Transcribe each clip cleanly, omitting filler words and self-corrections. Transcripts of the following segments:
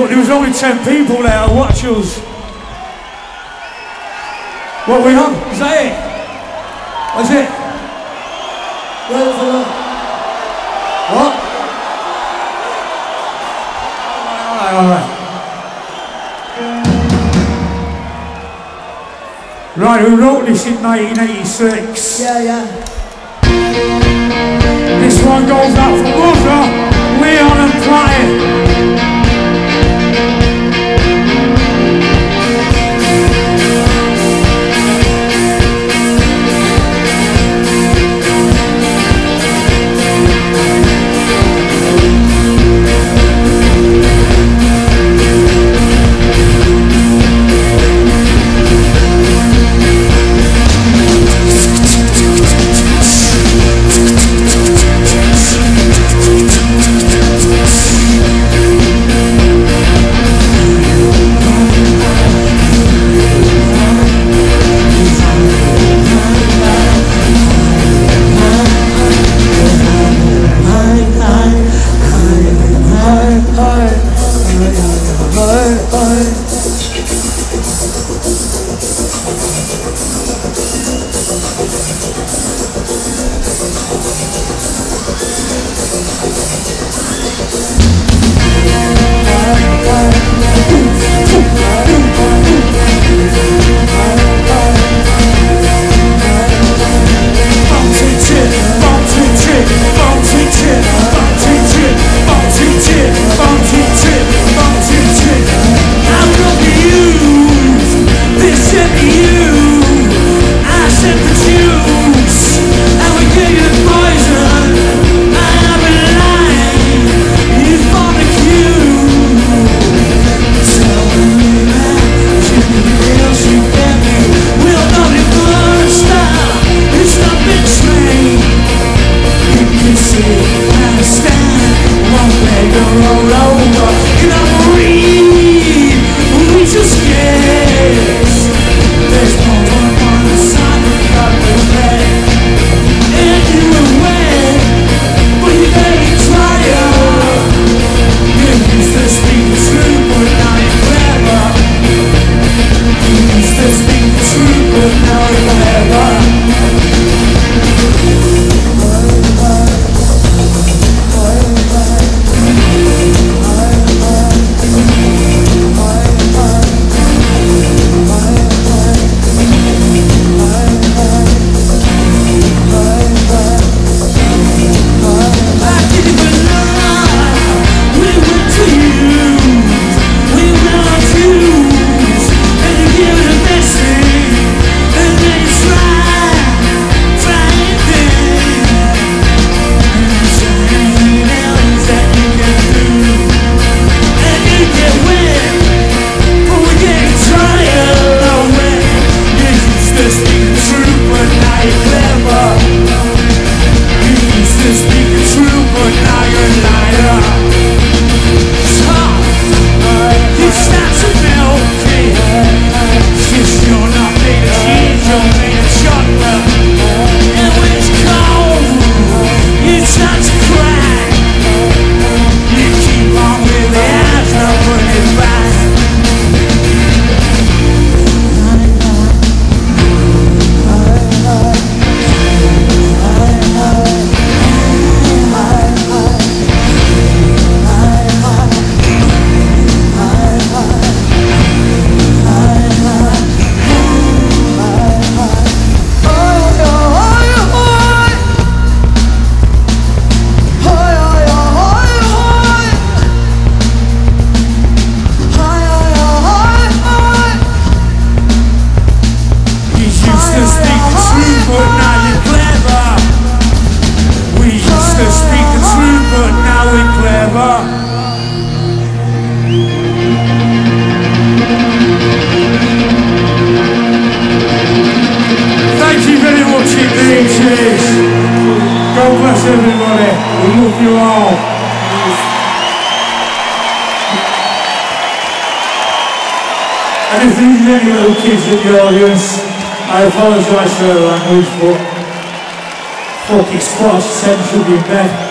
But there was only 10 people there to watch us. What are we on? Is that it? That's it? What? Alright. Right, we wrote this in 1986. Yeah. This one goes out for Buzzer, Leon and Platt. And if these any little kids in the audience, I apologise for their language, but fucking squash Sam should be in bed.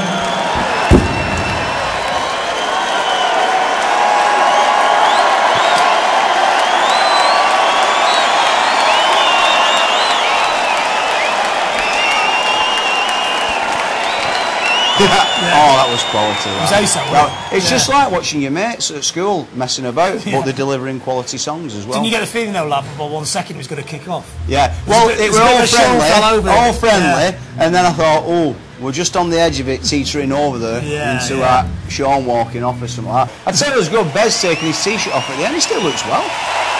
Oh, that was quality. That. It was ASAP, well, it's just like watching your mates at school messing about, but they're delivering quality songs as well. Didn't you get a feeling though, Lab, about 1 second it was going to kick off? Yeah, well, it was all friendly, and then I thought, oh, we're just on the edge of it, teetering over there, into Shaun walking off or something like that. I'd say it was good, Bez taking his t-shirt off at the end, he still looks well.